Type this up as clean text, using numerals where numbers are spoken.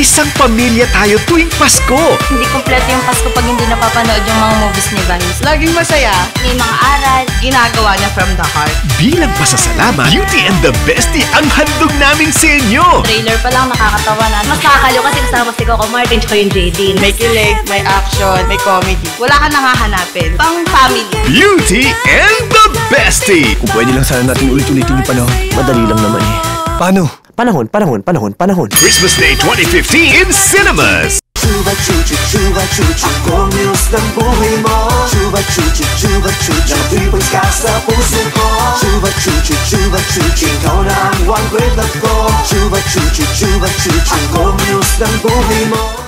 Isang pamilya tayo tuwing Pasko. Hindi kumpleto yung Pasko pag hindi napapanood yung mga movies ni Vice. Laging masaya, may mga aral, ginagawa niya from the heart. Bilang pasasalamat, Beauty and the Bestie ang handog namin sa inyo. Trailer pa lang nakakatawa na. Mas kakalo kasi kasama si Coco Martin ko yung J.D. May kilig, may action, may comedy. Wala kang nakahanapin. Pang family. Beauty and the Bestie! Kung pwede lang sana natin ulit-ulitin yung panahon. Madali lang naman eh. Paano? Panahon. Christmas Day 2015 in cinemas. Chuba chuchu chuba chuchu kumilos ng buhay mo. Chuba chuchu chuba chuchu nabibig ka sa puso ko. Chuba chuchu chuba chuchu ikaw na ang one with love ko. Chuba chuchu chuba chuchu kumilos ng buhay mo.